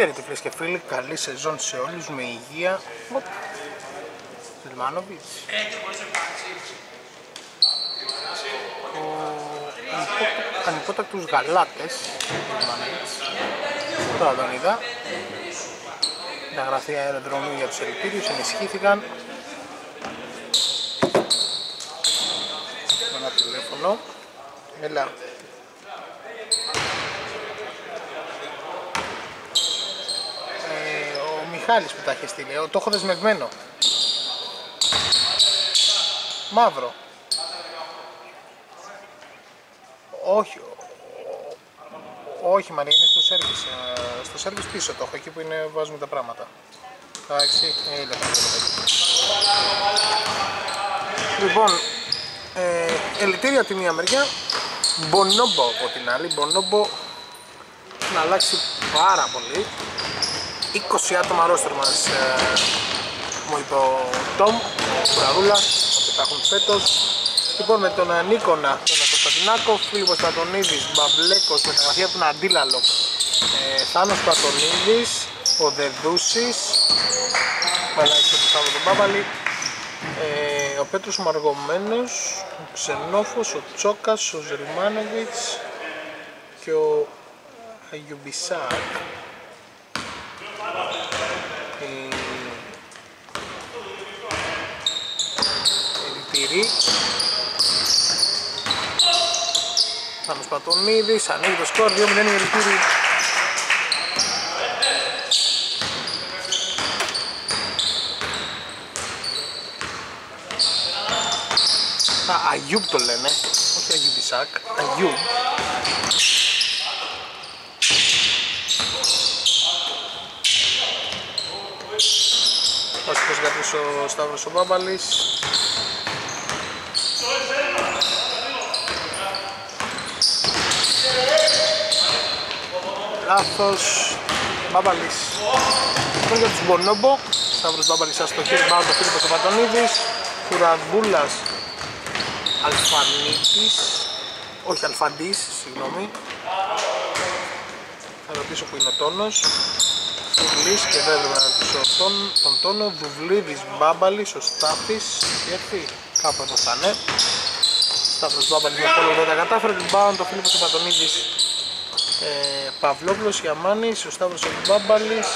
Χαίρετε φίλες και φίλοι, καλή σεζόν σε όλους, με υγεία. Ζελμάνοβιτς. Ο ανυπότακτους γαλάτες, Ζελμάνοβιτς. Τώρα τον είδα. Τα γραφεία αεροδρομίου για τους Ελιτήριους ενισχύθηκαν. Ένα τηλέφωνο. Έλα. Μιχάλης που τα είχε στείλει, το έχω δεσμευμένο. Μαύρο. Όχι, όχι Μαρία, είναι στο σέρβις. Στο σέρβις πίσω το έχω, εκεί που είναι, βάζουμε τα πράγματα. Εντάξει, έλα. Λοιπόν, Ελιτήριο από τη μία μεριά, Bonobo από την άλλη. Bonobo να αλλάξει πάρα πολύ. 20 άτομα ρόστερ μας, μου είπε ο Tom Μπραβούλας, που τα έχουν φέτος. Λοιπόν, με τον Νίκονα, τον Κωνσταντινάκο, Φίλιππος Πατωνίδης, Μπαβλέκος, με τα γραφεία του Αντίλαλο, Θάνος Πατωνίδης, ο Δεδούσης, Παράξης του Σταύρου τον Μπάμπαλη, ο Πέτρος Μαργωμένος, ο Ξενόφος, ο Τσόκας, ο Ζελμάνοβιτς και ο Αγιούμπ Ισάκ. Θάνος Πατωνίδης, ανοίγει το σκορ, 2-0 η Elitήριος. Αγιούμπ το λένε, όχι Αγιούμπ Ισάκ, Αγιούμπ. Όσοι πως κατήσε ο Σταύρος ο Μπάμπαλης. Ράθος Μπάμπαλης. Τώρα για τους Bonobo, Σταύρος Μπάμπαλης αστοχής, μπάω το Φίλιππος Πατωνίδης, Φουραδούλας, Αλφαντής, συγγνώμη. Θα ρωτήσω που είναι ο τόνος. Θουβλής και δεν έπρεπε να ρωτήσω τον τόνο. Δουβλίδης Μπάμπαλης, ο Στάπης, γιατί κάπου εδώ θα είναι. Σταύρος Μπάμπαλης με πόλο δεν τα κατάφερε, μπάω το Φίλιππος Πατωνίδης. Παυλόπουλος, Σιραμάνης, ο Σταύρος Μπάμπαλης. Αυτή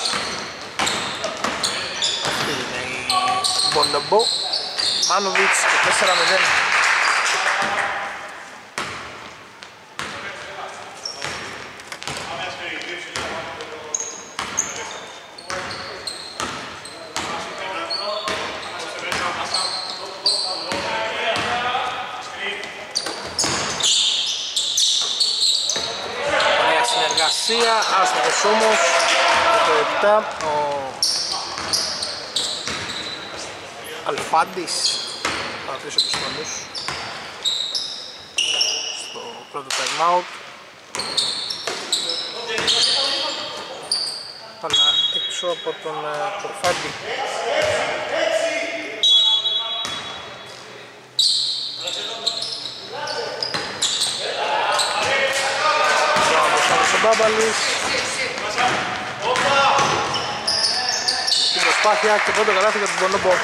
είναι η Bonobo Μάνοβιτς και 4-0. Άσχετος όμως, το 7, ο Αλφαντής, παρατήρησε τους φωνούς στο πρώτο time out, αλλά έξω από τον Κορφάντη. Μπάμπαλης. Στην προσπάθεια και πρώτο καλάθι για τον Bonobo.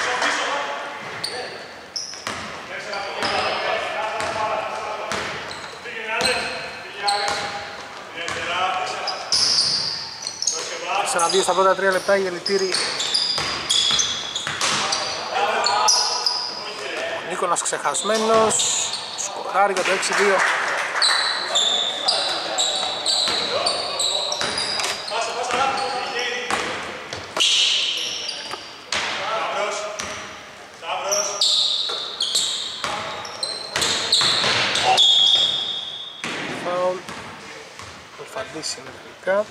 Ξαναδύο στα πρώτα 3 λεπτά η Elitήριος. Ο Νίκονας ξεχασμένος. Σκοράρει για το 6-2. Συνεργικά.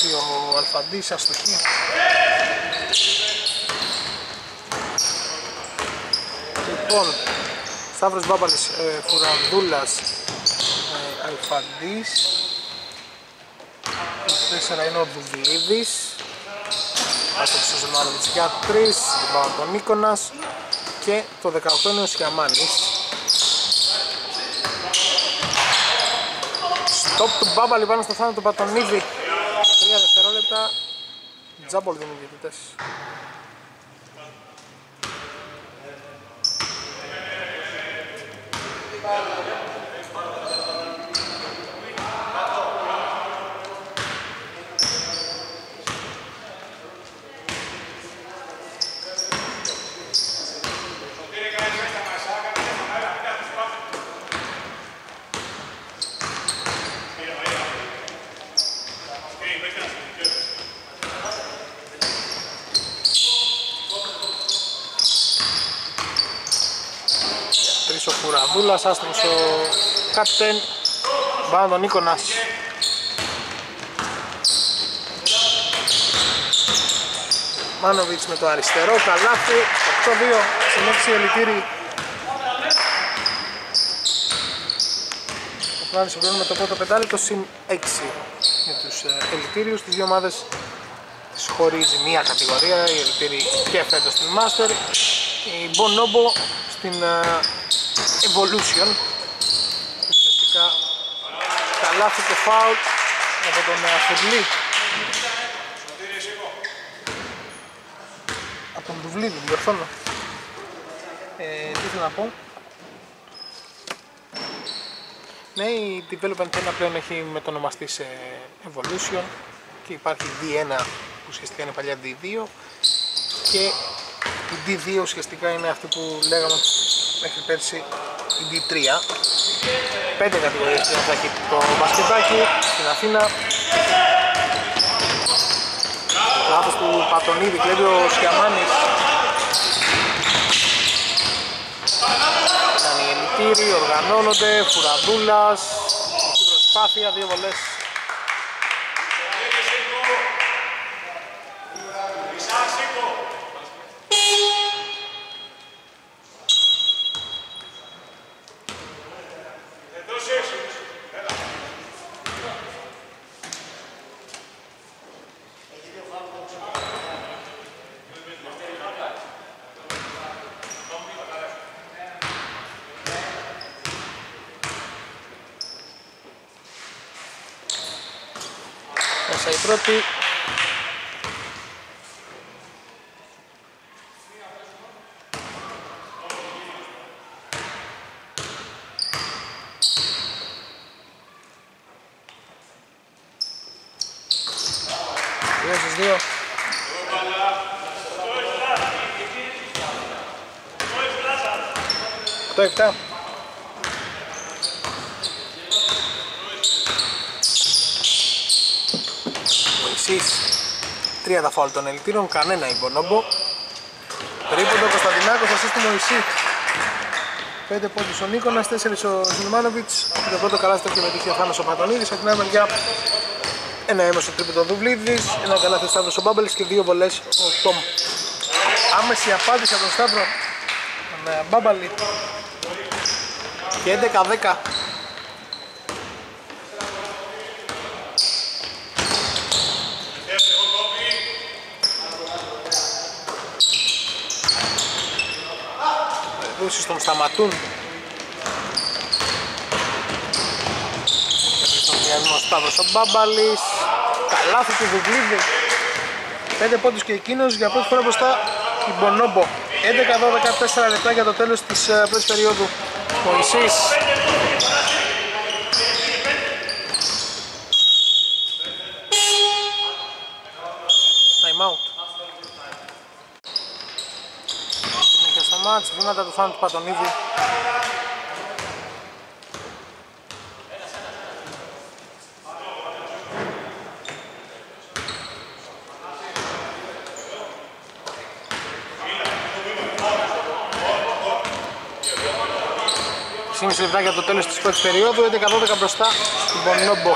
Και ο Αλφαντής αστοχή. Λοιπόν, Σταύρος Μπάμπαλης, Φουραδούλας, Αλφαντής, 4 είναι ο Δουβλίδης. Άστοψε ο Ζελμάνοβιτς για 3, rebound τον Νίκονας. Και το 18 είναι ο Σιραμάνης. Στοπ του Μπάμπαλη πάνω στο Θάνο του Πατωνίδη. 3 δευτερόλεπτα. Τζάμπολ δίνουν οι διαιτητές. Ο Φουραδούλας, άστρος ο Κάπτεν, μπάνω τον Νίκονας. Μάνοβιτς με το αριστερό, καλάθι, 8-2, συνέχισε η Ελιτήρη. Ο Πλάνης συμπληρώνει με το πρώτο πεντάλεπτο, συν 6 για τους Ελιτήριους. Τις δύο ομάδες τις χωρίζει μία κατηγορία, η Ελιτήρη και φέτος στην Μάστερ, η Bonobo στην Evolution. Ουσιαστικά καλάθι και φάουλ από τον Θουβλή, από τον Δουβλίδη, διορθώνω. Τι θέλω να πω. Ναι, η Development 1 πλέον έχει μετονομαστεί σε Evolution και υπάρχει D1 που ουσιαστικά είναι παλιά D2 και η D2 ουσιαστικά είναι αυτή που λέγαμε μέχρι πέρσι η D3. 5 κατηγορίες θα έχει το μπασκετάκι στην Αθήνα. Λάθος του Πατωνίδη, κλέβει ο Σιαμάνης. Ήταν οι Ελιτήροι, οργανώνονται, Φουραδούλας, εκεί προσπάθεια, δύο βολές. Μέσα η πρώτη. Αυτά. Μωησής, 3 τα φάουλ των Ελιτήρων, κανένα η Bonobo. Τρίποντο Κωνσταντινάκος, ασίστ του Μωησή. 5 πόντους ο Νίκονας, 4 ο Ζελμάνοβιτς. Το πρώτο καλάθι το συμμετείχε ο Θάνος ο Πατωνίδης. Από την άλλη μεριά ένα έμεσο τρίποντο ο Δουβλίδης, ένα καλάθι ο Σταύρος ο Μπάμπαλης και 2 βολές ο Tom. Άμεση απάντηση από τον Σταύρο Μπάμπαλη. Και 11-10. Περδούσεις τον σταματούν. Στον διαδείμο Σταύρος ο Μπάμπαλης. Καλάθι του Δουβλίδη. 5 πόντους και εκείνος, για πρώτη φορά μπροστά η Bonobo. 11-12, 4 λεπτά για το τέλος της πρώτης περίοδου. Μωησής time out. Συνέχεια στο μάτς, βήματα του Θάνου του Πατωνίδη. Μισή λεπτά για το τέλος της πρώτης περίοδου, 11-12 μπροστά στην Bonobo.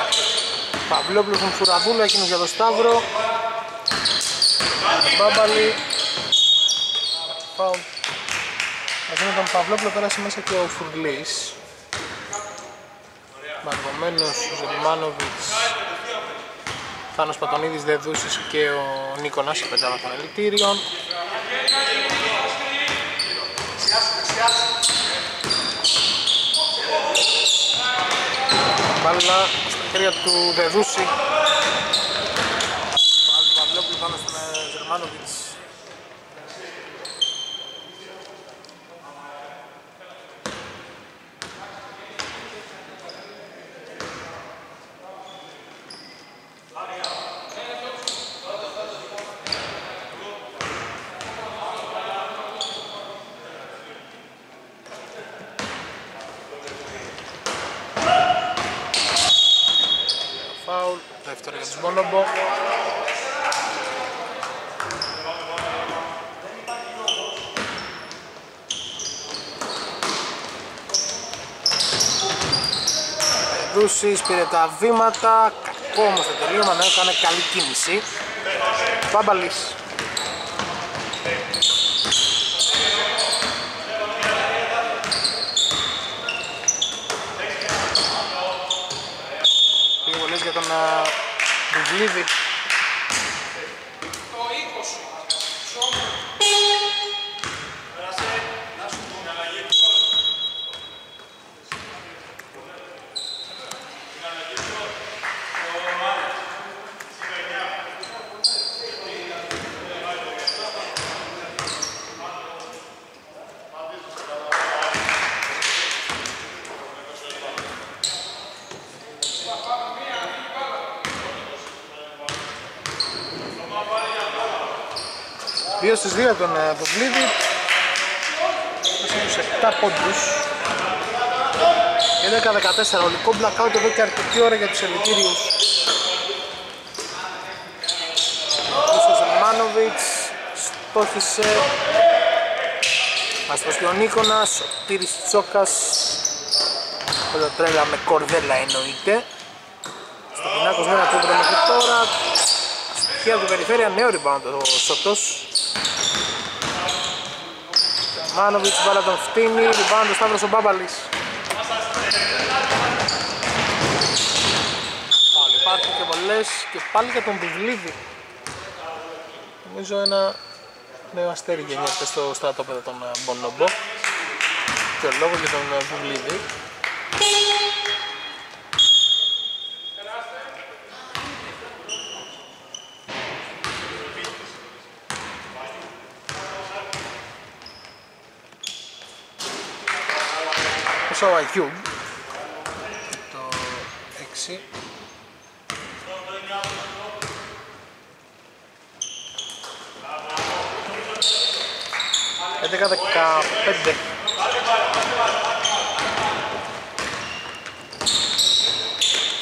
Παυλόπουλος τον Φουραδούλα, εκείνος για τον Σταύρο Μπάμπαλη. Φάουλ. Θα δίνει τον Παυλόπουλο, πέρασε μέσα και ο Θουβλής. Μαργωμένος, Ζελμάνοβιτς, Θάνος Πατωνίδης, Δεδούσης και ο Νίκονας σε πεντάδα των Ελιτήριων. Μπάλα στα χέρια του Δεδούση. Ο Παυλόπουλος πάνω στον Ζελμάνοβιτς. Δεύτερο για τους Bonobo. Δούσης πήρε τα βήματα, κακό όμως το τελείωμα, να έκανε καλή κίνηση. Μπάμπαλης. Για τον Δουβλίδη. Δύο στις δύο τον Δουβλίδη. Στους 7 πόντους. 11-14, ολικό blackout εδώ και αρκετή ώρα για τους Elitήριους. Ο Ζελμάνοβιτς στόχισε. Αστός και ο Νίκονας, ο Τύρης Τσόκας. Κοντοτρέλα με κορδέλα εννοείται. Στον Πινάκος μένα τούτρο μέχρι τώρα. Στοιχεία του περιφέρεια, νέο rebound ο Σωτός. Μάνοβιτς, βάλα τον φτύνει, ριμπάντο Σταύρος ο Μπάμπαλης. Πάλι υπάρχουν και πολλές και πάλι για τον Δουβλίδη. Νομίζω ένα νέο αστέρι γεννιέται στο στρατόπεδο των Bonobo. Και ο λόγος για τον Δουβλίδη. Ο Αγιούμπ το 6. Έντεκα 15.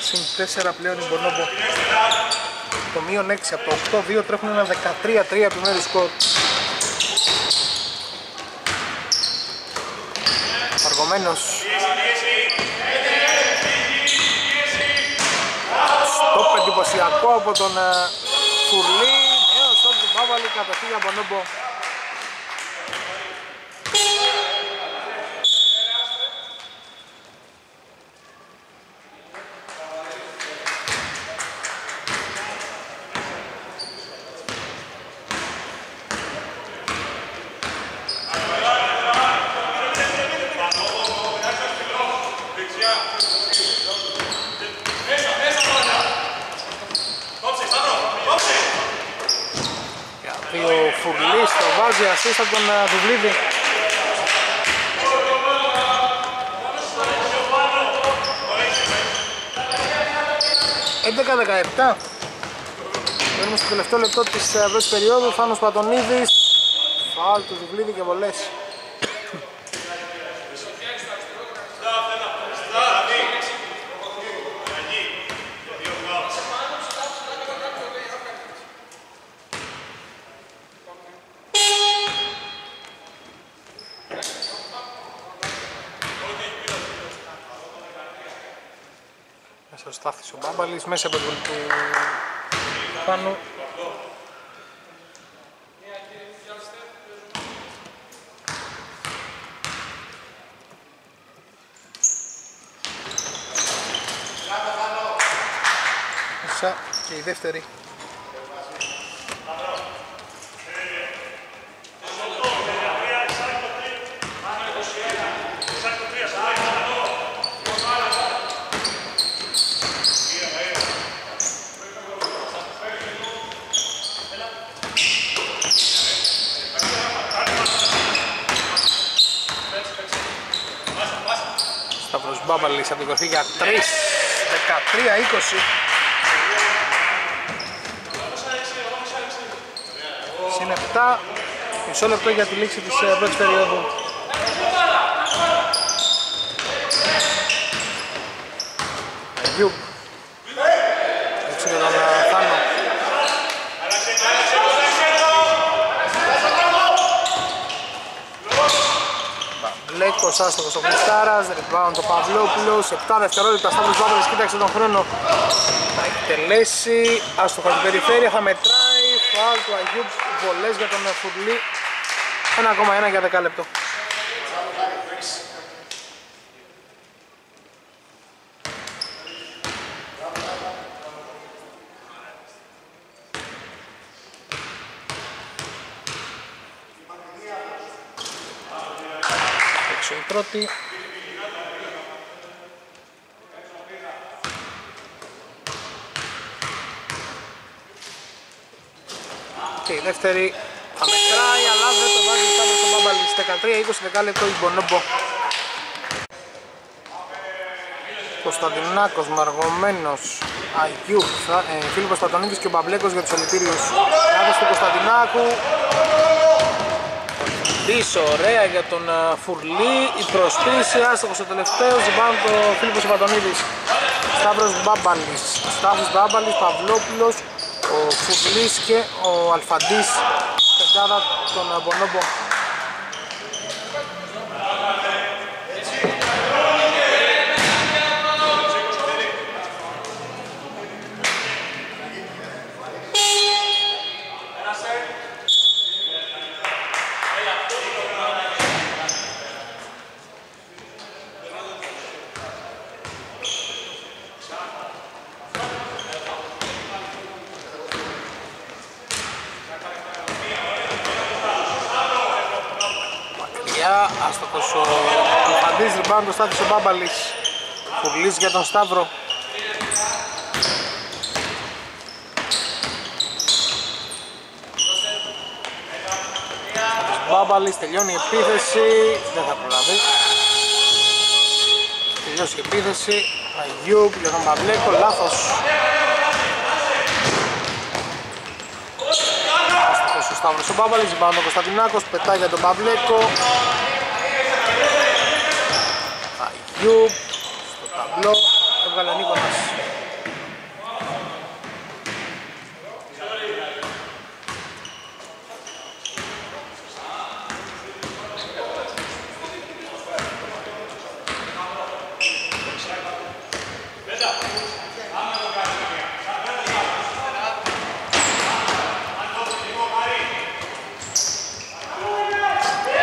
Συν 4 πλέον η Bonobo. Το μείον 6 από το 8-2 τρέχουν ένα 13-3 επιμέρους σκορ. Μαργωμένος. Στοπ εντυπωσιακό από τον Φουρλί. Νέο στοπ του Μπάμπαλη, καταφύγει από Bonobo. Φουρλής το βάζει, ασίστα τον Δουβλίδη. Μένουμε στο τελευταίο λεπτό της δεύτερης περίοδου. Θάνος Πατωνίδης, φάουλ του Δουβλίδη και βολές. Ο Στάθης ο Μπάμπαλης μέσα από το πάνω. Μέσα και η δεύτερη. Σταύρος Μπάμπαλης από την κορφή για 3, 13-20. Συν 7, μισό λεπτό για τη λήξη της πρώτης περίοδου. Αγιούμπ, έξω για τον Θάνο. Μπαβλέκος, άστοχος ο Μουστάρας, rebound το Παυλόπουλος, 7 δευτερόλεπτα, Σταύρος Μπάμπαλης, κοίταξε τον χρόνο. Θα εκτελέσει, άστοχο την περιφέρεια, θα μετράει. Φάουλ του Αγιούμπ, βολές για τον Φουρλή, 1,1 για 10 λεπτό. Έξω η πρώτη. Και η δεύτερη θα μετράει, αλλά δεν το βάζει πάνω στο Μπάμπαλις. 13-20 δεκάλεπτο η Bonobo. Κωνσταντινάκος, Μαργωμένος, Αγιούμπ, Φίλιππος Πατωνίδης και ο Μπαβλέκος για τους Ελιτήριους. Λάθος του Κωνσταντινάκου. Πίσω, ωραία για τον Φουρλή. Η προσποίηση, άστοχος ο τελευταίος, rebound το Φίλιππος Πατωνίδης. Σταύρος Μπάμπαλης, Παυλόπουλος, ο Φουβλής και ο Αλφαντής, πεντάδα των Bonobo. Άστοχος ο Αλφαντής, rebound το Στάθης ο Μπάμπαλης. Φουρλής για τον Σταύρο. Μπάμπαλης, τελειώνει η επίθεση, δεν θα προλαβεί. Τελειώσει η επίθεση, Αγιούμπ για τον Μπαβλέκο, λάθος. Άστοχος ο Σταύρος ο Μπάμπαλης, rebound ο Κωνσταντινάκος, πετάει για τον Μπαβλέκο. Αγιούμπ, στο ταμπλό, έβγαλε Νίκονας.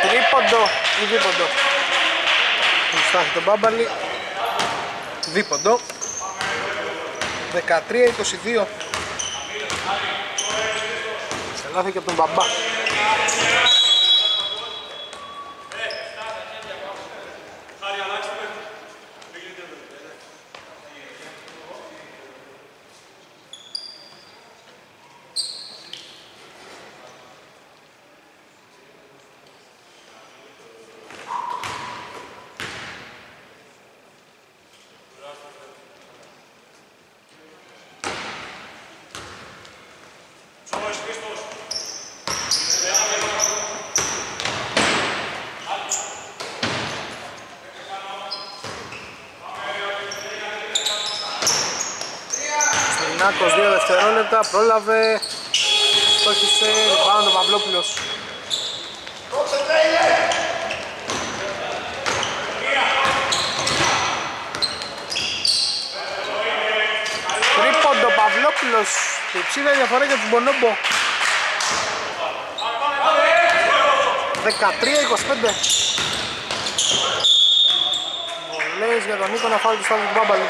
Τρίποντο ή δίποντο. Στάχει τον Μπάμπαλη, δίποντο, 13-22. Σε λάθη και από τον Μπαμπά. Κωνσταντινάκος, 2 δευτερόλεπτα, πρόλαβε, στόχισε, rebound ο Παυλόπουλος. Τρίποντο Παυλόπουλος, η ψήφια διαφορά για την Bonobo. 13-25. Βολές για τον Νίκο να φάει το Σταύρο Μπάμπαλη.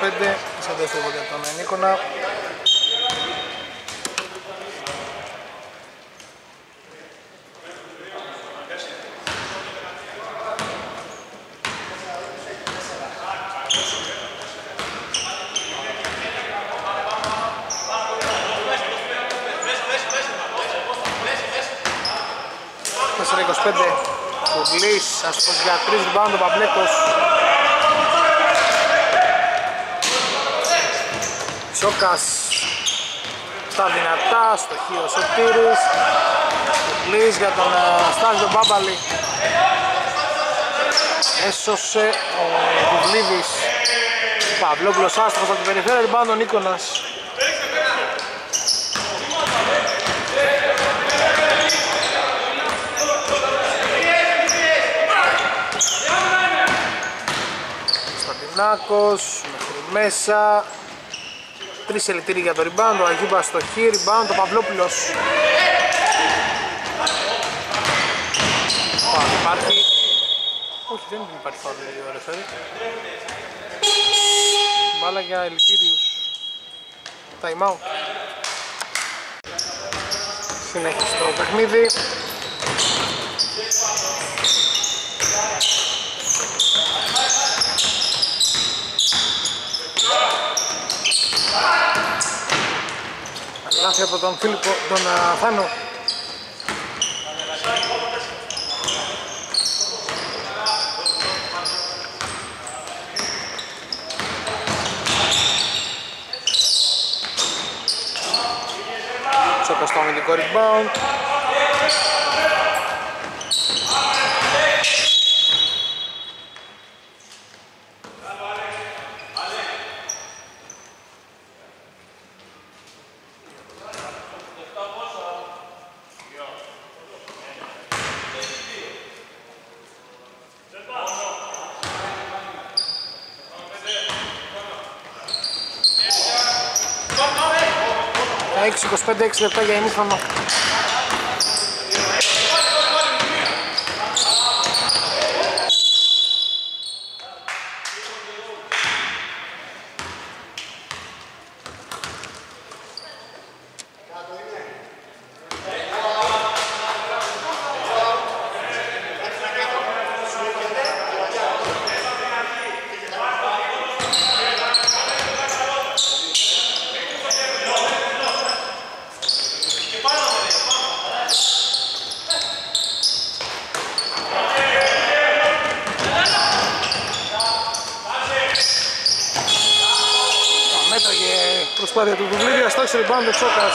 σε δεύτερο για τον Νίκονα. Ας πω για 3 rebound ο Παυλόπουλος. Τσόκας στα δυνατά, στο χείο Σωτήρης. Φουβλής για τον Σταύρο Μπάμπαλη. Έσωσε ο Δουβλίδης. Παυλόπουλος άστοχος από την περιφέρεια, rebound ο Νίκονας. Κωνσταντινάκος μέχρι μέσα. 3 Elitήριος για το rebound, ο Αγιούμπ στο χι, rebound ο Παυλόπουλος. Φάουλ υπάρχει? Όχι, δεν υπάρχει φάουλ για το ρεφέρι. Μπάλα για Elitήριους. Time out. Συνέχισε το παιχνίδι. Λάθη από τον Φίλιππο, τον Θάνο. Τσόκας το αμυντικό rebound. Πέντε έξι λεπτά για ημίχρονο. Rebound Τσόκας.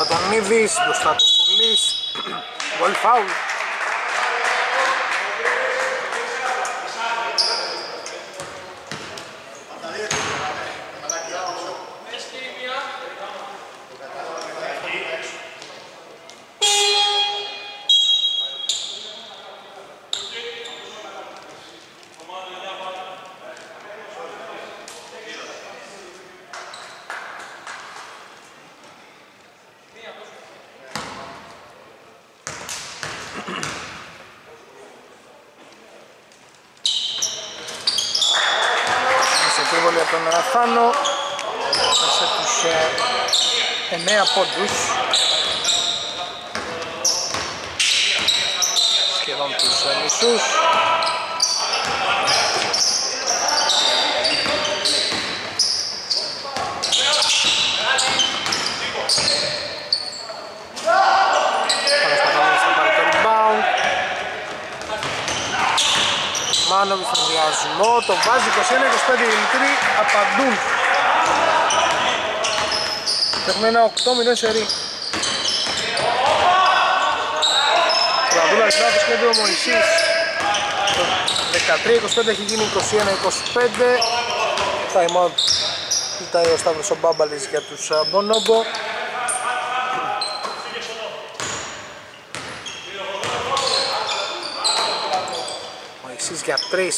Πατωνίδης, μπροστά του Φουρλής, γκολ φάουλ. Θάνο, σε τους 9 πόντους, σχεδόν τους μισούς. Μάνοβιτς στον διασμό, το βάζει 21-25, οι Ελιτήριοι απαντούν. Έχουμε ένα 8-0 σερί. Φουραδούλας Ράθος και ο Μωησής. Το 13-25 έχει γίνει 21-25. time out ζητάει ο Σταύρος ο Μπάμπαλης για τους Bonobo. Μωησής για 3.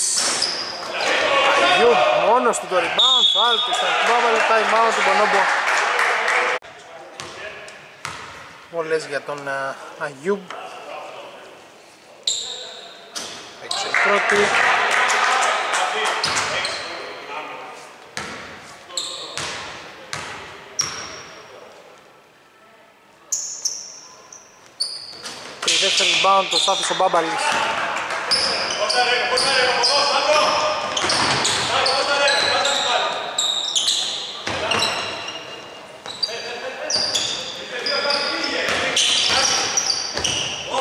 Αγιούμπ μόνος του το rebound, φάουλ του Σταύρου Μπάμπαλη, time out του Bonobo. Πολλές για τον Αγιούμπ. Έξω η πρώτη. Δεύτερο rebound το Στάφης ο Μπάμπαλης.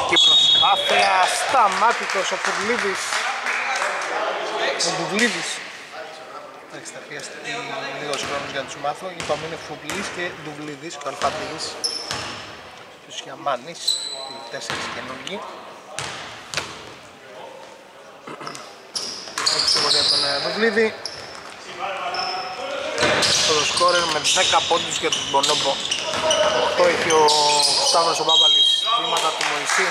Κύπρος άφερα, σταμάτητος ο Φουραδούλας. Ο Δουβλίδης. Εντάξει, θα χρειαστεί λίγος χρόνος για να τους μάθω. Είπαμε είναι Φουραδούλας και Δουβλίδης και ο Αλφαντής. Τους Σιραμάνης. 4 καινούργοι. Έξω βολιά τον Δουβλίδη. Το σκόρερ με 10 πόντους για τον Bonobo. 8 έχει ο Σταύρος ο Μπάμπαλης. Βήματα του Μωησή.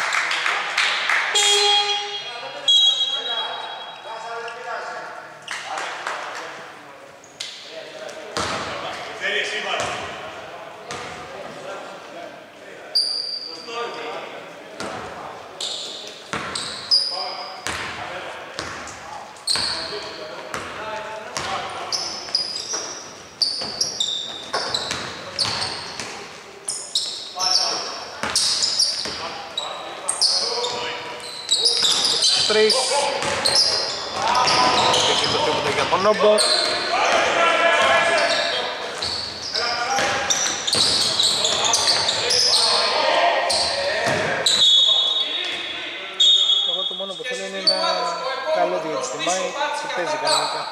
Bonobo. Εγώ το μόνο που θέλω είναι ένα καλό διαστημά και παίζει κανονικά.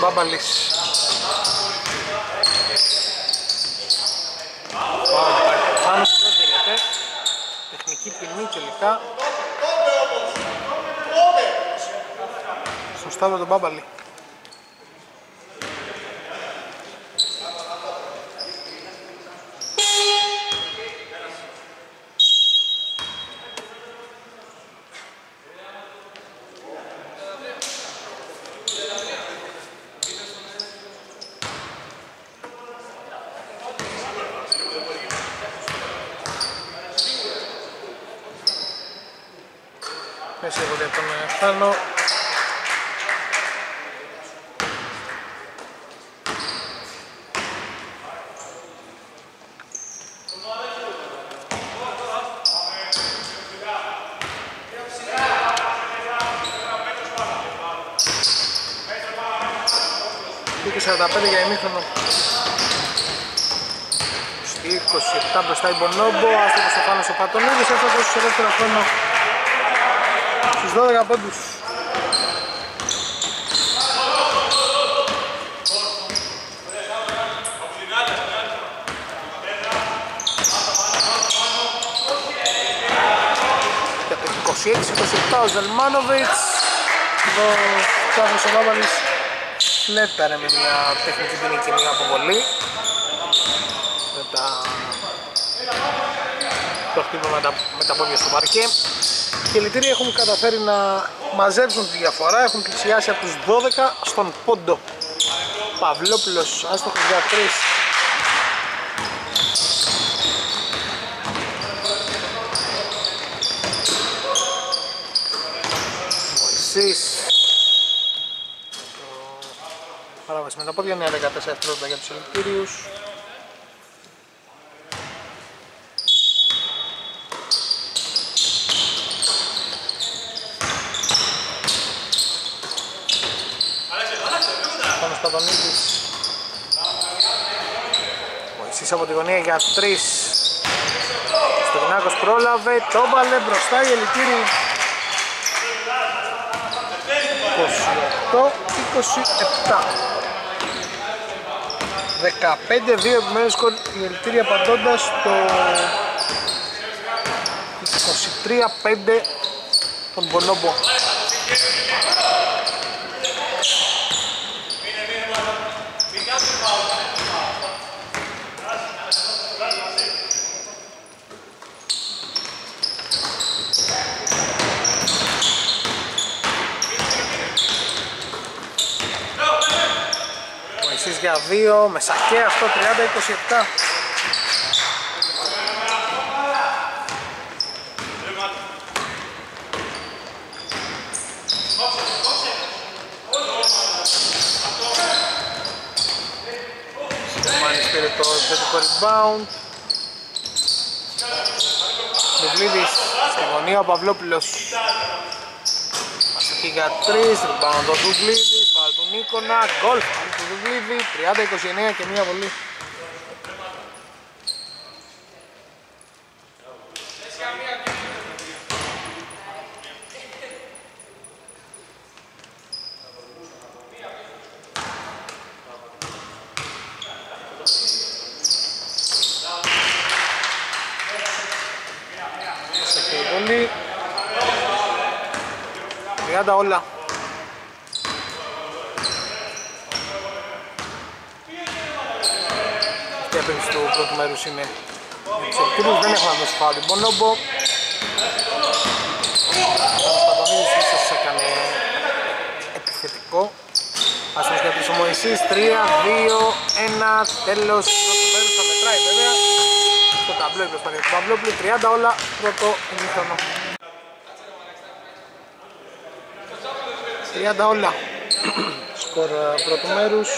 Μπάμπαλης. Θάνος δεν δίνεται. Τεχνική ποινή τελικά. Στον Σταύρο τον Μπάμπαλη. Μέσα εγώ για τον Θάνο. Δίκαιο 45 για ημίχρονο. Στη 27 μπροστά η Bonobo. Άστοχος ο Θάνος ο Πατωνίδης. Άστοχος στο δεύτερο χρόνο. Στους 12 πόντους. Για το 26-27 ο Ζελμάνοβιτς. Εδώ ο Σταύρος ο Μπάμπαλης φλέπαρε με μια τεχνική ποινή και μια αποβολή. Το χτύπημα με τα πόδια στο παρκέ. Οι Elitήροι έχουν καταφέρει να μαζέψουν τη διαφορά, έχουν πλησιάσει από τους 12 στον πόντο. Παυλόπουλος, άστοχος για 3. Μωησής. Παράβαση με τα πόδια, νέα 14-30 για τους Elitήριους. Μωησής από τη γωνία για 3. Κωνσταντινάκος πρόλαβε, το βάλε μπροστά η Ελιτήρη 28-27. 15-2 επιμένου σκορ η Ελιτήρη απαντώντας το 23-5 τον Bonobo. Για 2, με σακέ αυτό 30-27. Σιραμάνης πήρε το θετικό rebound. Δουβλίδης στη γωνία, ο Παυλόπουλος μας εκεί για 3, rebound ο Δουβλίδης, φάουλ του Νίκονα, γκολ του Δουβλίδη, 30-29 και μία βολή. Βολή. 30 όλα. Στο πρώτο μέρος είναι εξαιρετήρους, δεν έχουν να δώσει φάουλ Bonobo. Ο Πατωνίδης ίσως έκανε επιθετικό. Ας μας κρατήσει ο Μωησής, 3, 2, 1, τέλος πρώτο μέρος, θα μετράει βέβαια το ταμπλό η προσπάθεια του Παυλόπουλου, 30 όλα πρώτο ημίχρονο. 30 όλα σκορ πρώτου μέρους.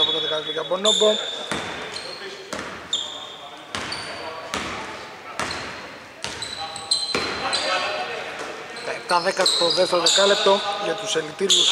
Από το 13 για Bonobo. Τα 7-10 το δεύτερο δεκάλεπτο για τους Ελιτήριους.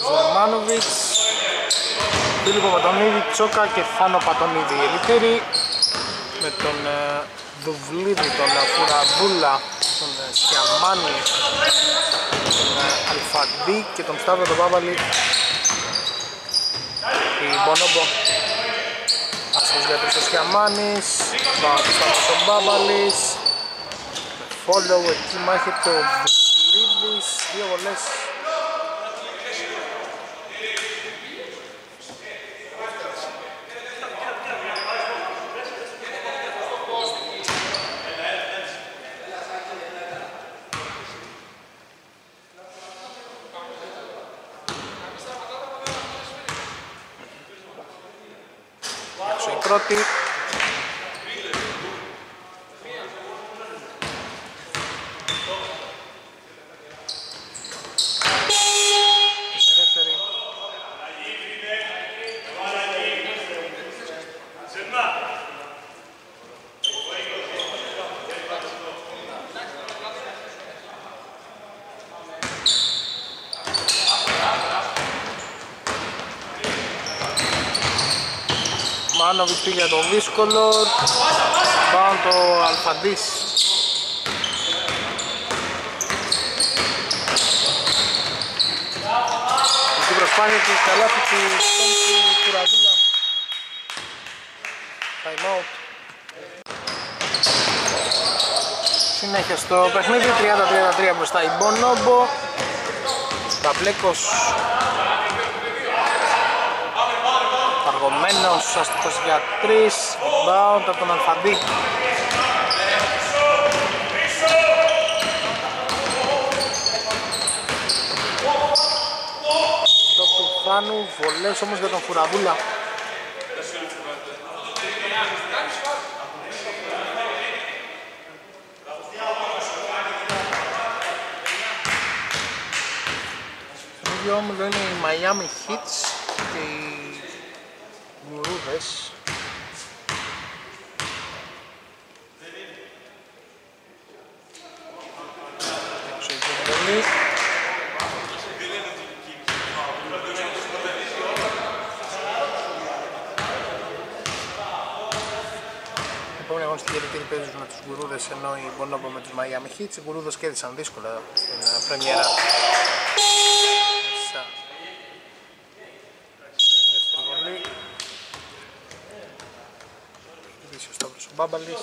Ζελμάνοβιτς, Φίλιππο Πατωνίδη, Τσόκα και Θάνο Πατωνίδη η Ελιτήρη, με τον Δουβλίδη, τον Φουραδούλα, τον Σιραμάνη, τον Αλφαντή και τον Σταύρο τον Μπάμπαλη η Bonobo. Άσχος για τους ο Σιραμάνης, ο Μπάμπαλης, follow εκεί μάχεται ο Δουβλίδης, δύο βολές. Πρώτη. Δεύτερη. Μάνοβιτς πήγε για τον Βίσκολο. Πάουν το Αλφαντής. Στην προσπάθεια της καλάθησης του Φουραδούλα. Time out. Συνέχεια στο παιχνίδι, 30-33 μπροστά η Bonobo. Παυλέκος Μαργωμένος, αστικός για 3, rebound από τον Αλφαντή. Το του Θάνου, βολές όμως για τον Φουραδούλα. Το όμιλο είναι η Μιάμι Χιτς και οι Μουρούδες. Επόμενη αγώνα στην Elitήρη παίζουν με τους Μουρούδες, ενώ η Bonobo με τους Μιάμι Χιτς. Οι Μουρούδες κέρδισαν δύσκολα στην πρεμιέρα. Μπάμπαλης.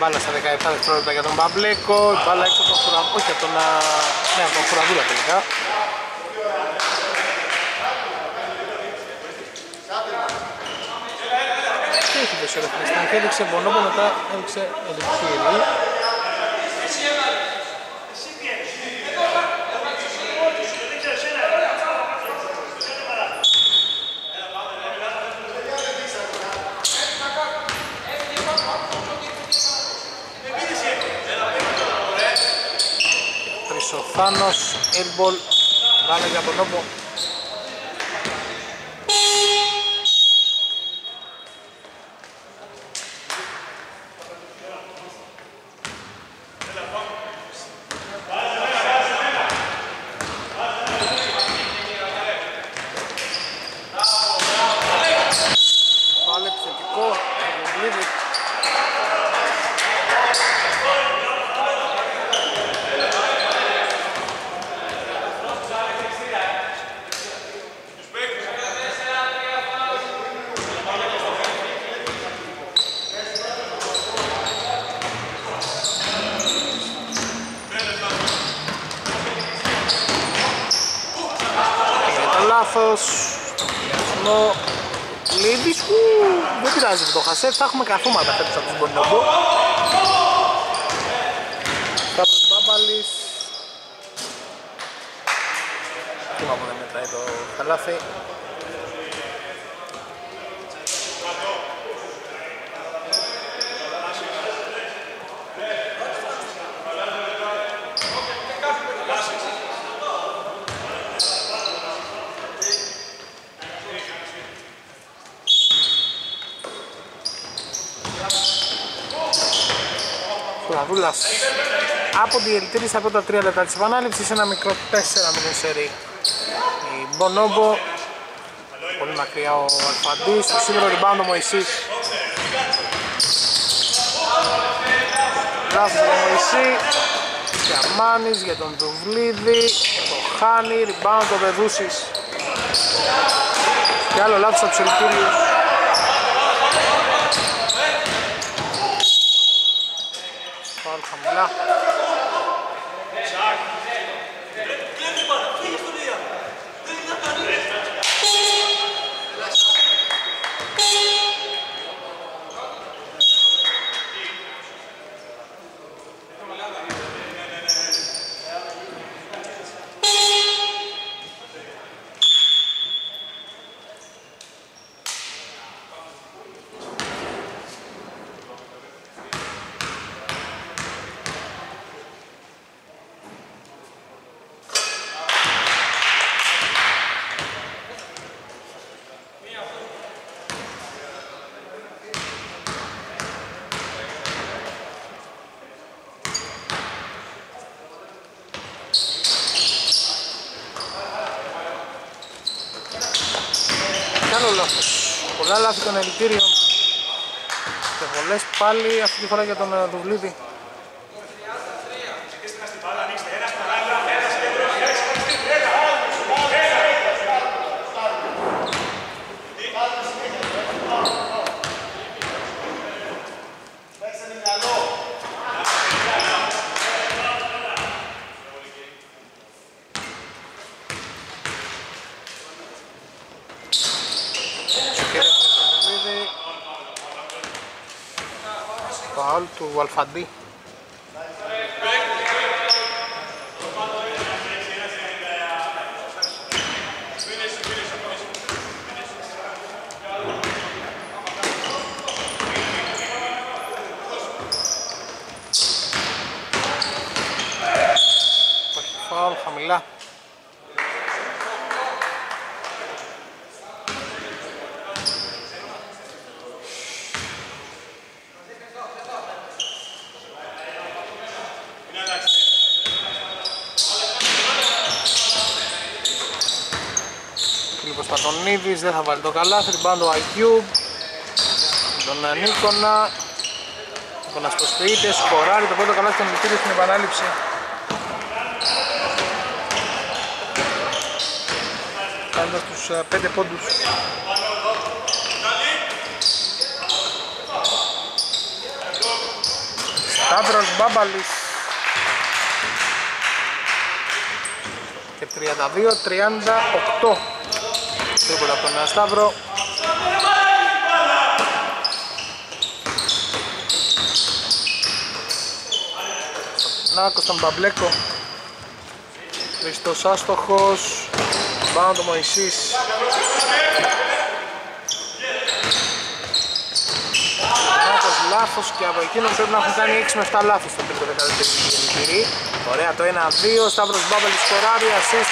Μπάλα στα 17 δευτερόλεπτα για τον Μπαβλέκο, μπάλα έξω από τον Φουραδούλα, όχι από τον Φουραδούλα τελικά. Και έχει δώσει ο ρεφρεστάν και έδειξε Bonobo, μετά έδειξε Elitήρι. Θάνος, airball, βάλε για Bonobo. Βάλε ψηφικό, Δουβλίδη. Ο Λίδης δεν πειράζει που το χασέ, θα έχουμε καθούματα φέτος από τους Bonobo. Σταύρος Μπάμπαλης. Κούμα που δεν μετράει το καλάθι. Φουραδούλας από την Elitήρη στα πρώτα 3 λεπτά της επανάληψης, ένα μικρό 4-0 σερί. Η Bonobo, πολύ μακριά ο Αλφαντής, το σίγουρο rebound ο Μωησής. Λάθος για τον Μωησή, Σιραμάνης για τον Δουβλίδη, το χάνει, rebound ο Βεδούσης. Και άλλο λάθος από τους Elitήριους. Χαμηλά. λάθος. Πολλά λάθη των Ελιτήριων και πολλές πάλι αυτή τη φορά για τον Δουβλίδη. Του Αλφαντή. Υπάρχει φάουλ χαμηλά. Πατωνίδης δεν θα βάλει το καλάθι, ριμπάντο Αγιούμπ, τον Νίκονα, Νίκονας προστοείται, σκοράρει το πρώτο καλάθι στον Ελιτήριο στην επανάληψη. Κάνοντας τους 5 πόντους. Σταύρος Μπάμπαλης. Και 32-38. Τρίπολα από τον Σταύρο. Νάκος τον Παυλέκο. Χριστός άστοχος. Πάνω τον Μωησής. Νάκος λάθος και από εκείνον πρέπει να έχουν κάνει 6 με 7 λάθος στο τρίτο δεκαετή. Ωραία το 1-2. Σταύρος Μπάμπαλης σκοράρει. Ασίστ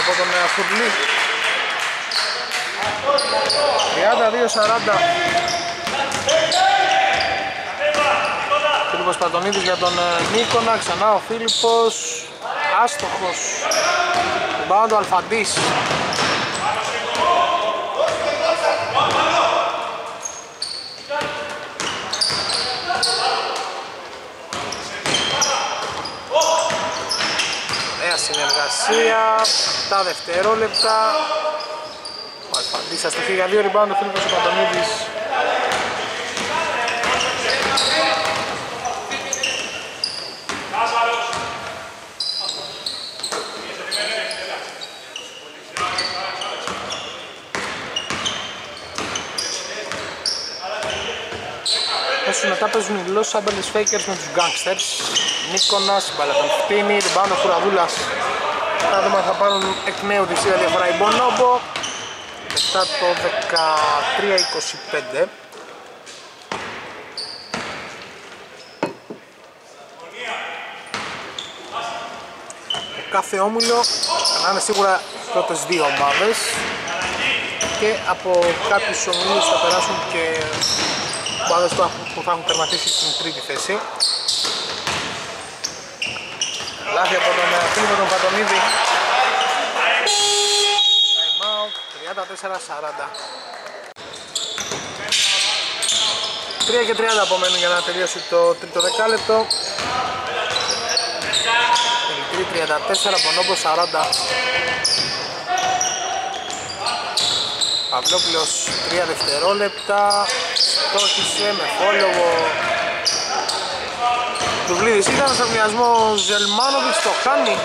από τον Φουρδούλη. 32-40. Φίλιππος Πατωνίδης για τον Νίκονα, ξανά ο Φίλιππος άστοχος. Μπάουντ ο Αλφαντής. Νέα συνεργασία, 7 δευτερόλεπτα. Αλφαντής αστοχή για 2 rebound ο Φίλιππος Πατωνίδης. Όσοι μετά παίζουν οι γλώσσες Abeles Fakers με τους Gangsters. Νίκονας, μπαλατονφτίνη, rebound ο Φουραδούλας. Τα δούμε θα πάρουν εκ νέου τη σειρά διαφορά η Bonobo. Μετά το 13-25. Κάθε όμιλο να είναι σίγουρα πρώτες δύο ομάδες και από κάποιους ομίλους θα περάσουν και ομάδες που θα έχουν τερματίσει στην τρίτη θέση. Λάθη από τον Φίλιππο τον Πατωνίδη. 34-40. 3:30 απομένουν για να τελειώσει το τρίτο δεκάλεπτο. Ελιτήρι 34, Bonobo 40. Παυλόπουλος 3 δευτερόλεπτα. Στόχισε με φόλογο. Δουβλίδης ήταν στον μοιασμό Ζελμάνοβιτς, το κάνει.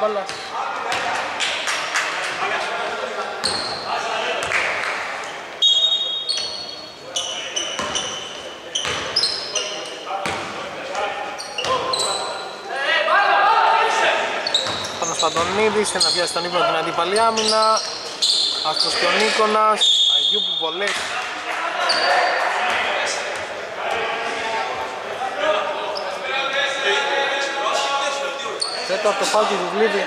Μπάλα. Θάνος Πατωνίδης, να βιάσει τον ύπνο την αντίπαλη άμυνα. Άστος και ο Νίκονας, Αγιού που βολές. Τέταρτο από το φάουλ του Δουβλίδη.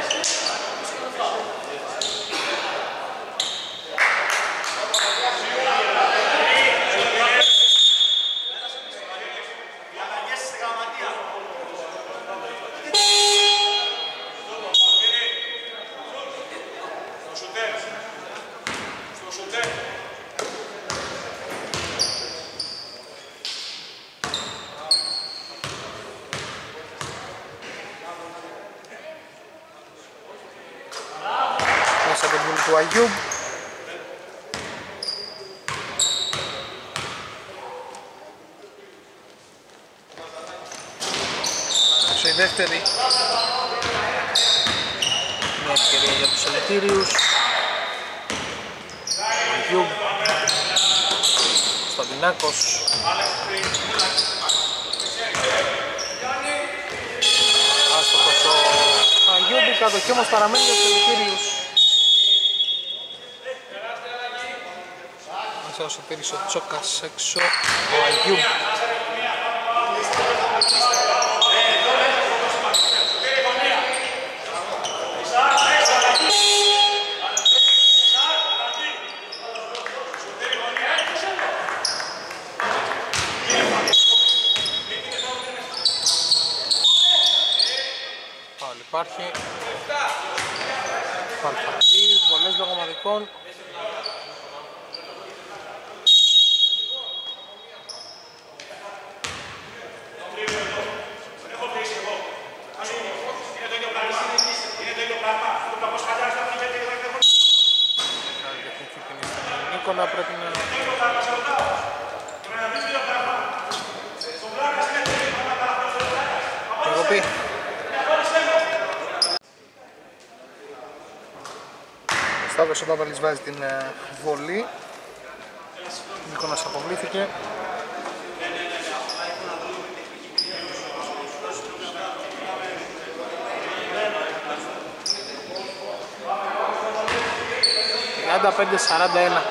του Αγιούμπ. Σε δεύτερη μια ευκαιρία για τους Ελιτήριους. Αγιούμπ, Κωνσταντινάκος. Άστοχος ο Αγιούμπ, η κατοχή όμως παραμένει για τους Ελιτήριους. Όσο πήρησε ο Τσόκας έξω, ο Αγιούμπ. Πάλι υπάρχει. Παρκατή, πολλές λογομαδικών. Νίκονα πρέπει να... Εγωπή. Ο Σταύρος Μπάμπαλης βάζει την βολή. Ο Νίκονας αποβλήθηκε. Άντα 5-41.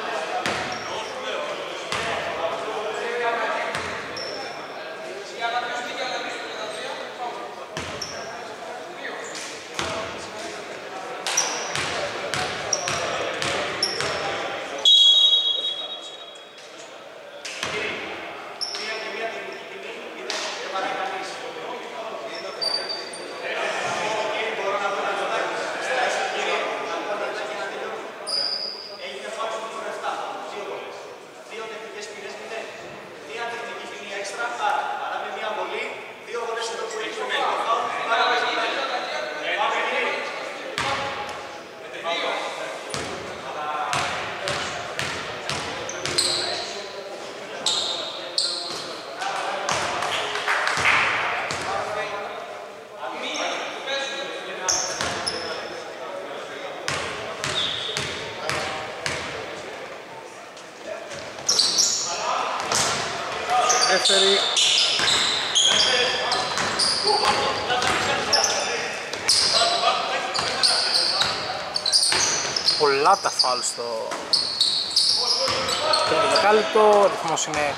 Πολλά τα φάουλ στο τρίτο δεκάλεπτο, ο ρυθμός είναι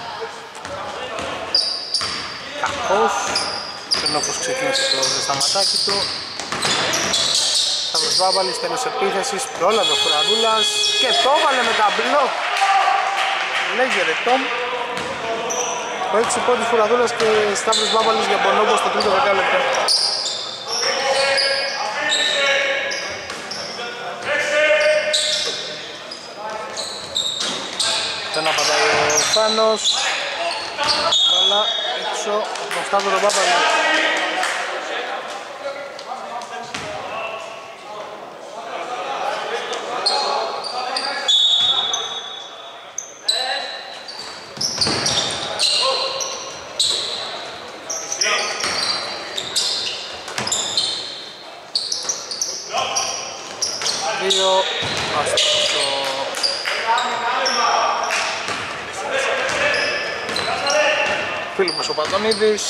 κακός. Ξενόφος ξεκίνησε το ζεσταματάκι του. Σταύρος Μπάμπαλης, τέλος επίθεσης, πρόλαβε ο Φουραδούλας και το έβαλε με τα μπλοκ. Λέγε ρε Tom. Το 6 πόντους Φουραδούλας και Σταύρος Μπάμπαλης για Bonobo στο τρίτο δεκάλεπτο. Τον απαντάει ο Θάνος. Βαλά έξω από τον Σταύρο Μπάμπαλη. Δύο Φίλιππος ο Πατωνίδης.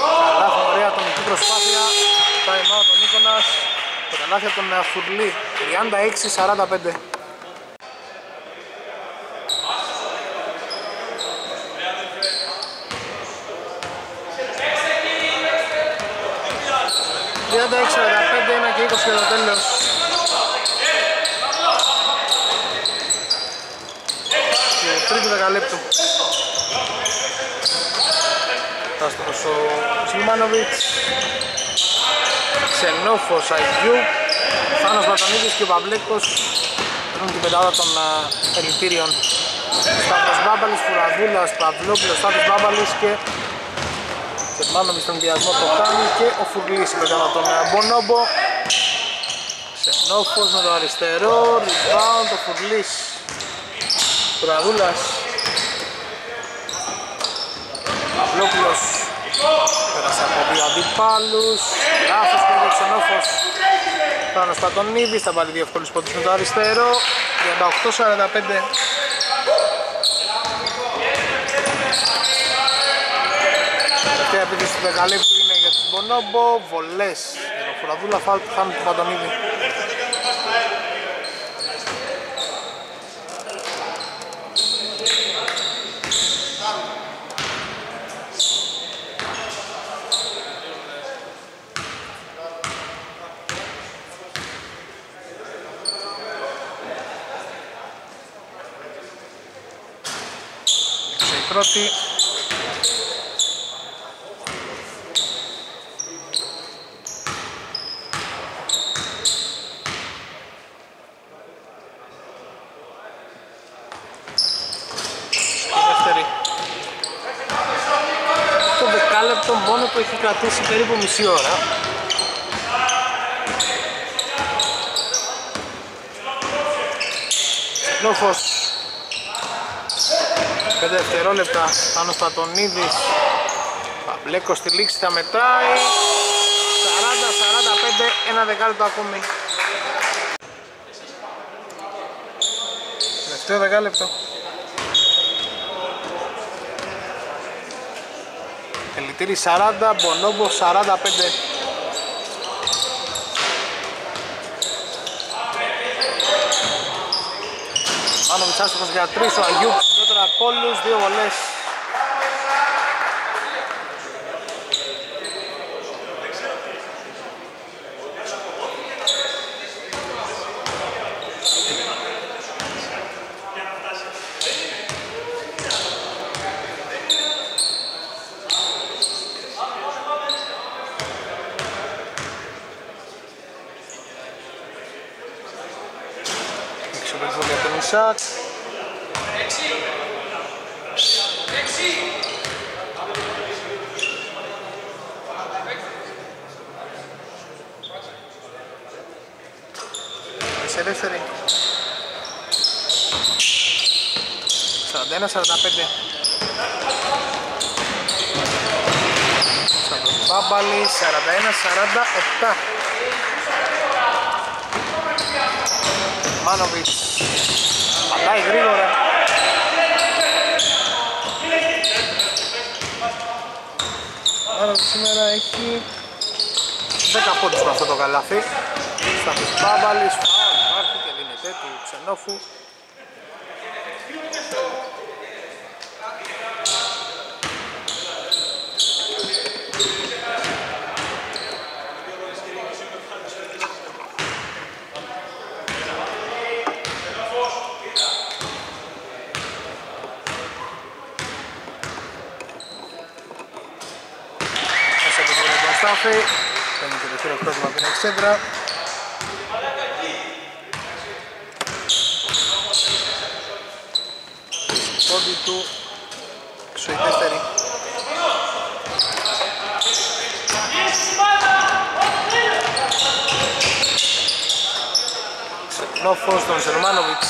Καλάθι, ωραία ατομική προσπάθεια. Time out ο Νίκονας. Το καλάθι από τον Θουβλή. 36-45. Ένα και 20 για το τέλος. Το τρίτο δεκαλέπτο. Άστοχος ο Ζελμάνοβιτς. Ξενόφος Αγιού. Θάνος Πατωνίδης και ο Παυλόπουλος. Παίρνουν την πεντάδα των Ελιτήριων. Σταύρος Μπάμπαλης, Φουραδούλας, Παυλόπουλος, Σταύρος Μπάμπαλης και Ζελμάνοβιτς στον διασμό το κάνει και ο Θουβλής μετά από τον Bonobo. Ξενόφος με το αριστερό, rebound, ο Θουβλής, Φουραδούλας, Παυλόπουλος, πέρασε από δύο αντιπάλους, Ράθος και ο Ξενόφος, Θάνος Πατωνίδης, θα βάλει δύο εύκολους πόντους με το αριστερό, 38-45. Τελευταία επίθεση του δεκαλέπτου είναι για τον Bonobo, βολές για τον Φουραδούλα, φάουλ του Θάνου του Πατωνίδη. Πρώτη. Δεύτερη. Το δεκάλεπτο μόνο που έχει κρατήσει περίπου μισή ώρα. Λόφος. 5 δευτερόλεπτα, Θάνο Πατωνίδη. Παυλέκο στη λήξη θα μετράει. 40-45, ένα δεκάλεπτο ακόμη. Τελευταίο δεκάλεπτο. Ελιτήρι 40, Bonobo 45. Πάνω μισάστοχος για 3 ο Αγιούμπ. Πόλους, δύο βολές. Εξοπλισμό για τον Ισάκ. Σε δεύτερη. 41-45. Σταύρος Μπάμπαλης, 41-47. Μάνοβιτς. Πατάει γρήγορα. Σήμερα έχει 10 πόντους με αυτό το καλάθι. Σταύρος Μπάμπαλης, φάουλ, υπάρχει και δίνεται του Ξενόφου. Παίρνει και το κύριο πρόσωπο από την εξέντρα. Πόδι του Ξουητέστερη. Ξενόφος τον Ζελμάνοβιτς.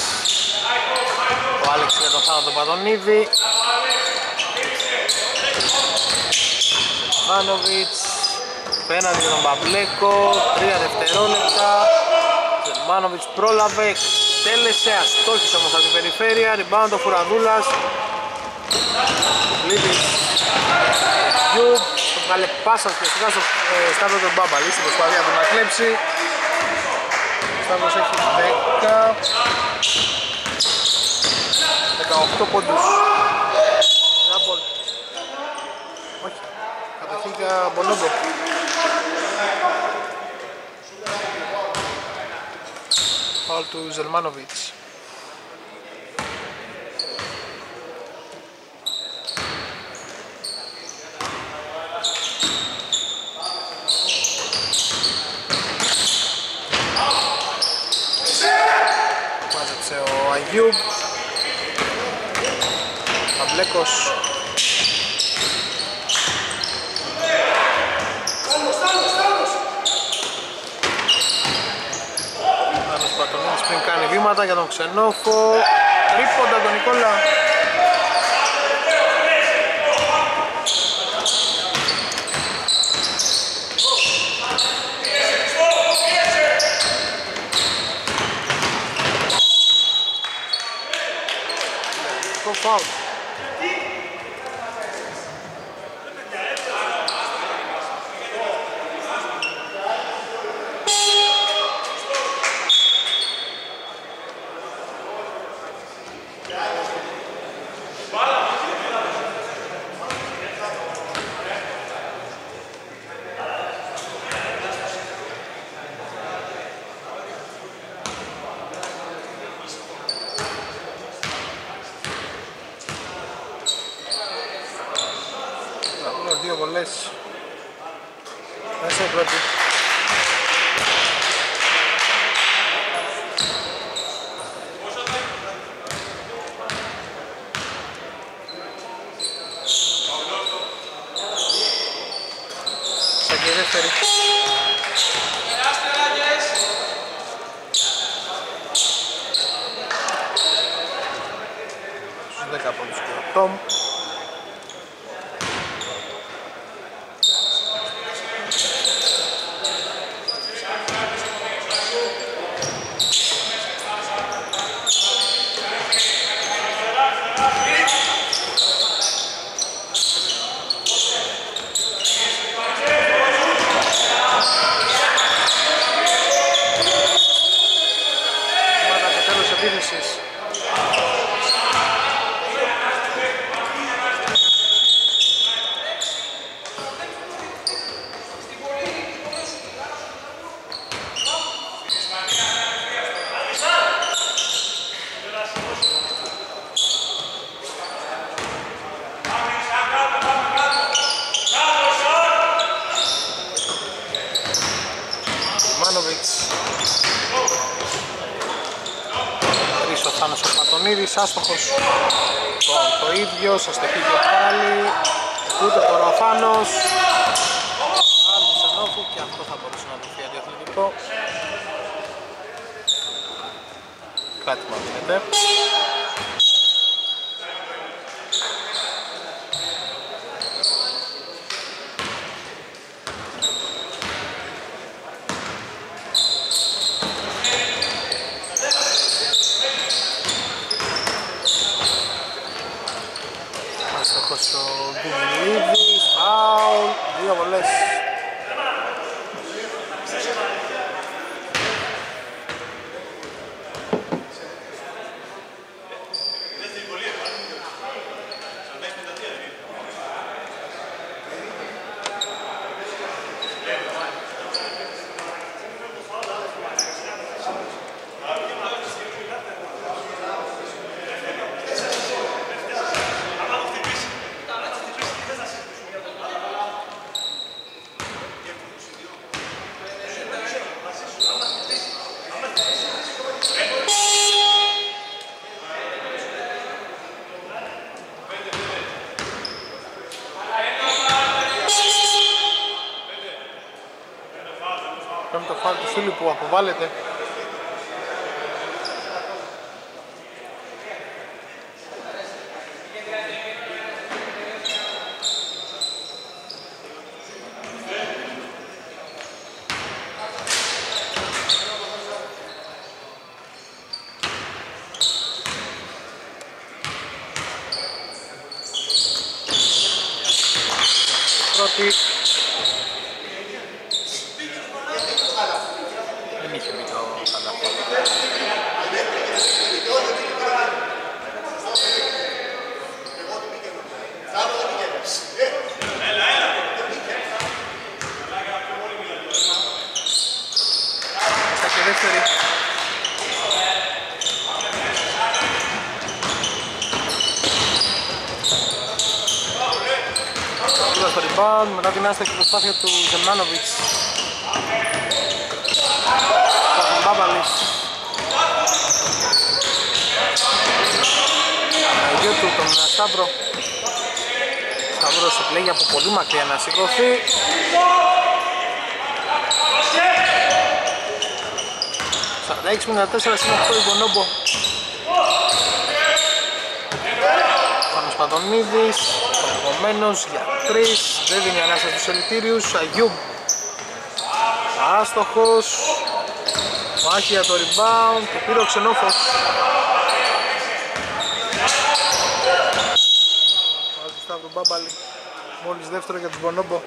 Ο Άλεξ για τον Θάνο τον Πατωνίδη. Μάνοβιτς απέναντι για τον Μπαβλέκο, 3 δευτερόλεπτα. Ζελμάνοβιτς πρόλαβε, εκτέλεσε, αστόχησε όμως από την περιφέρεια. Rebound ο Φουραδούλας. Δουβλίδης, Γιουπ, το βγάλε πάσα ουσιαστικά στο Σταύρο τον Μπάμπαλη, στην προσπαθία του να κλέψει. Ο Σταύρος έχει 18 πόντους. Όχι, καταρχήν για Bonobo. Φάουλ του Ζελμάνοβιτς. Μάζεψε ο Αγιούμπ. Παυλέκος. Πατωνίδης πριν κάνει βήματα για τον Ξενόφο. Τρίποντα τον Νικόλα. Άστοχος το ίδιο, σας το πήγε πάλι. Ούτε τώρα ο Θάνος. Άλλο Ξενόφου και αυτό θα μπορούσε να το πει αντιαθλητικό. Κάτι μας δίνεται. Βάλετε. Άστοχη προσπάθεια του Ζελμάνοβιτς. Σταύρος Μπάμπαλης. Αγιούμπ Ισάκ τον Σταύρο. Σταύρος επιλέγει από πολύ μακριά να σηκωθεί. 46-54 στην 8 η Bonobo. Θάνος Πατωνίδης, Μαργωμένος για 3, δεν δίνει ανάσα στους Ελιτήριους. Αγιούμπ άστοχος, μάχη για το rebound, το πήρε ο Ξενόφος. Βάζει Σταύρου Μπάμπαλη, μόλις δεύτερο για τους Bonobo.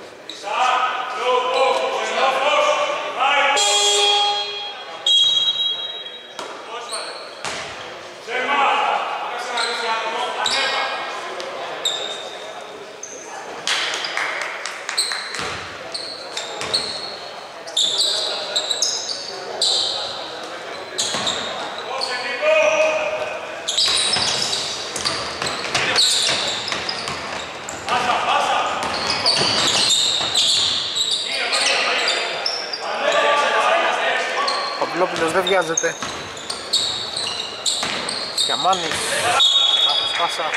Παυλόπουλος δεν βιάζεται. Σιραμάνης, Ράθος πάσα.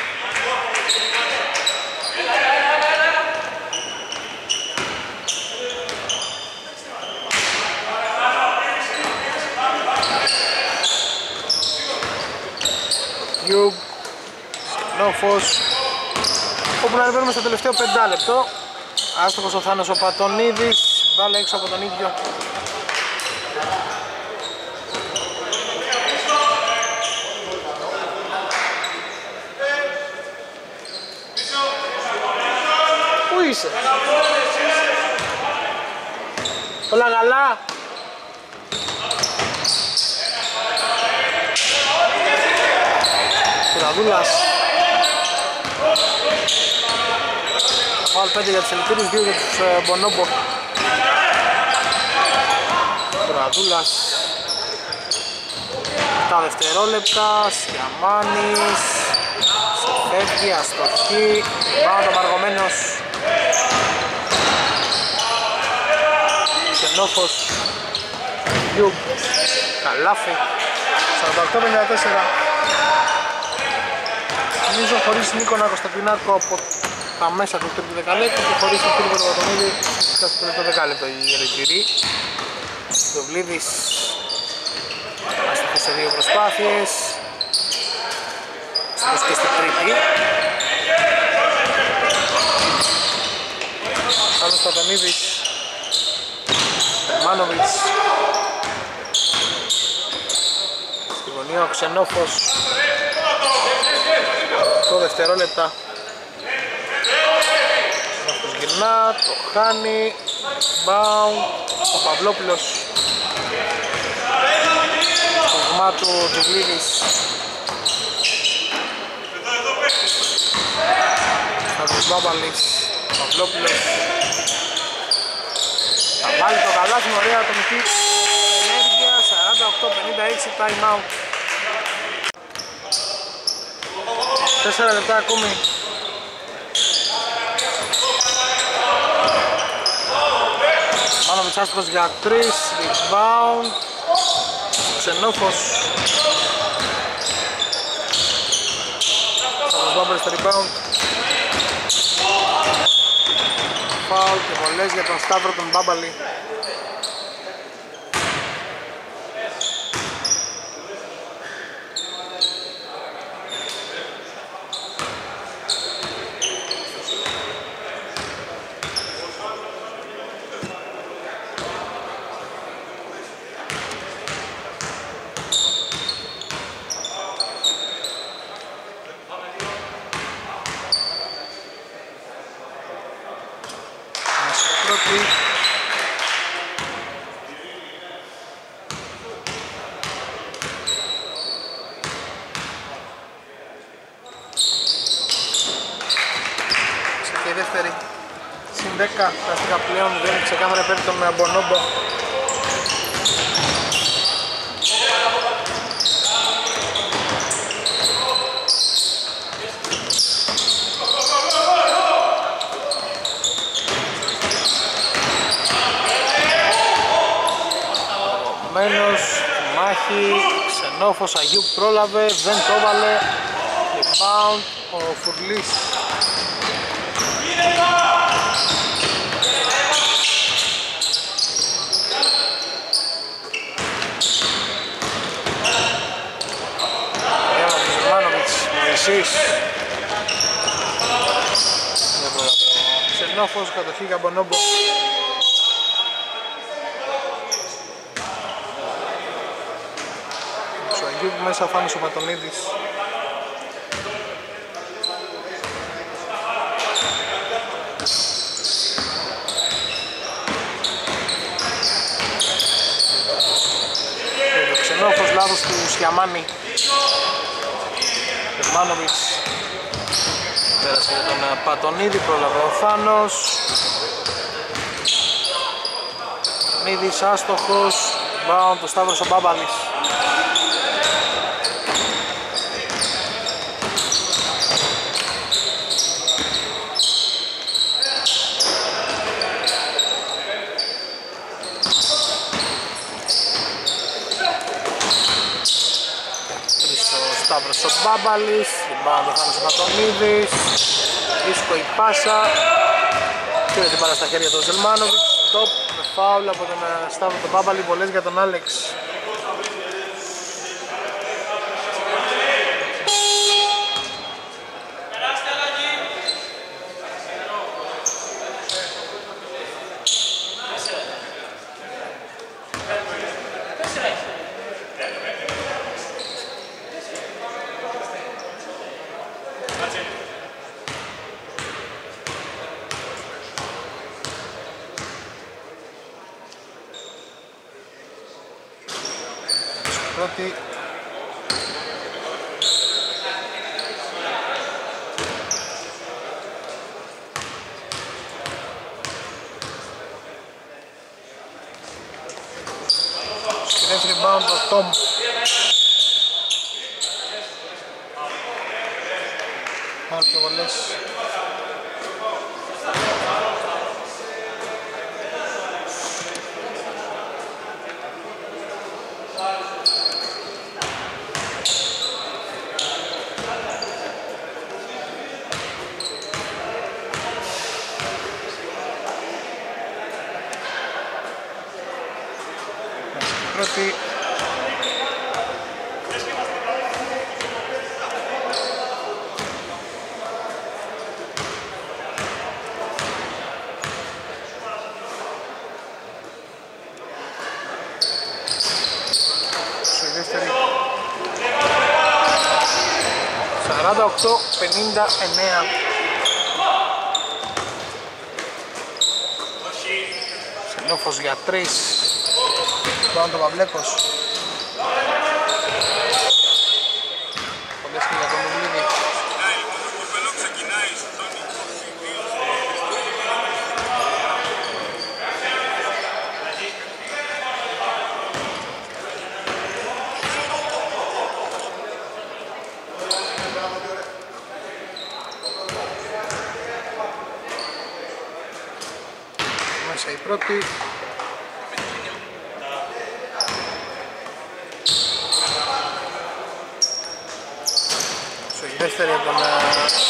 Γιουμπ, Ξενόφος. Όπου να ανεβαίνουμε στο τελευταίο 5 λεπτό. Άστοχος ο Θάνος ο Πατωνίδης, βάλε έξω από τον ίδιο. Όλα καλά. Φουραδούλας. Φάουλ 5 για τους Ελιτήριους, 2 για τους Bonobo. Φουραδούλας. 7 δευτερόλεπτα. Σιραμάνης. Φεύγει, αστοχή. Μάνα Μαργωμένος. Ξενόφος, Γιουμπ, καλάφι, 48-54. Νομίζω χωρίς Νίκονα Κωνσταντινάκο από τα μέσα του 3ου δεκαλέπτου και χωρίς τον Φίλιππο Πατωνίδη στο 3ο δεκάλεπτο οι Ελιτήριοι. Δουβλίδης, άστοχος σε 2 προσπάθειες, άστοχος και στην τρίτη. Θάνος Πατωνίδης, Μάνοβιτς. Στη γωνία ο Ξενόφος. 8 δευτερόλεπτα. Ξενόφος γυρνά, το χάνει. Μπάουν, ο Παυλόπουλος. Στο κομμά του Δουβλίδης. Σταύρος Μπάμπαλης, ο Παυλόπουλος. Πάλι το καλάθι με ωραία ατομική ενέργεια, 48-56 time out. 4 λεπτά ακόμη. Μάνοβιτς άστοχος για 3, rebound, Ξενόφος. Σταύρος Μπάμπαλης στο rebound. Φάουλ και βολές για τον Σταύρο τον Μπάμπαλη. Bonobo. Μένος, μάχη, Ξενόφος, Αγιούμπ πρόλαβε, δεν το έβαλε. Rebound, ο Θουβλής. Μωησής. Ξενόφος, κατοχή για Bonobo. Στο Αγιούμπ μέσα, Θάνος Πατωνίδης. Ξενόφος, λάθος του Σιραμάνη. Ζελμάνοβιτς πέρασε για τον Πατωνίδη, πρόλαβε ο Θάνος. Πατωνίδης άστοχος, μπάουν του Σταύρος ο Μπάμπαλης. Σταύρος ο Μπάμπαλης, μπάμπα Θάνος Πατωνίδης, δίσκο η πάσα, πήρε την πάρα στα χέρια του Ζελμάνοβιτς, top με φάουλ από τον Σταύρο τον Μπάμπαλη, πολλές για τον Άλεξ. Tom. Μάρκο βολές. Πρώτη. Το 59. Ξενόφος για 3. Πάνω τον Παυλέκος. Πολλές και για τον Δουβλίδη. Πρώτη. Σου δεύτερη από τον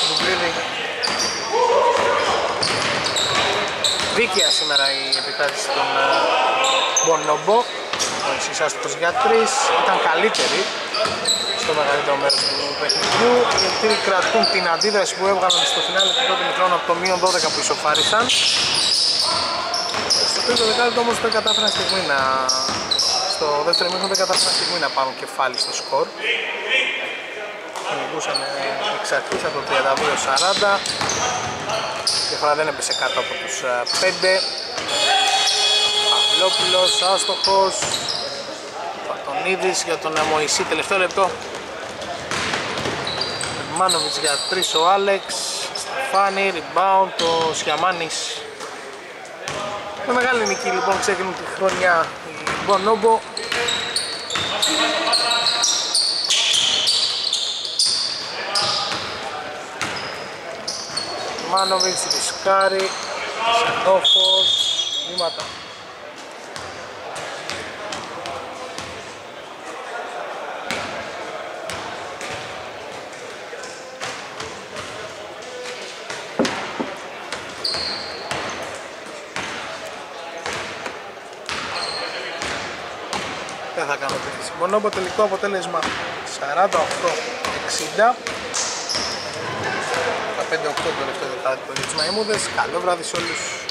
Δουβλίδη. Δίκαια σήμερα η επικράτηση των Bonobo. Ο Ισάκ για τρεις ήταν καλύτερη στο μεγαλύτερο μέρος του παιχνιδιού. Γιατί κρατούν την αντίδραση που έβγαλαν στο φινάλι του πρώτου μικρόνου από το μείον 12 που ισοφάρισαν. Στο τρίτο δεκάλεπτο όμως δεν κατάφεραν στιγμή να... στο δεύτερο μήχρονο δεν κατάφεραν στιγμή να πάρουν κεφάλι στο σκορ. Νικούσαν εξ αρχής από το 32-40. Η φορά δεν έπεσε κάτω από τους 5. Παυλόπουλος, άστοχος, Πατωνίδης για τον Μωησή, τελευταίο λεπτό. Μάνοβιτς για 3 ο Άλεξ, Στεφάνι, rebound ο Σιαμάνης. Με μεγάλη νική λοιπόν ξεκινούν τη χρονιά η Bonobo. Μάνοβιτς, Ρισκάρη, Ξενόφος, βήματα. Θα κάνω Bonobo, τελικό αποτέλεσμα 48-60. 5-8 το τελευταίο δεκάλεπτο για τους Μαϊμούδες. Καλό βράδυ σε όλους.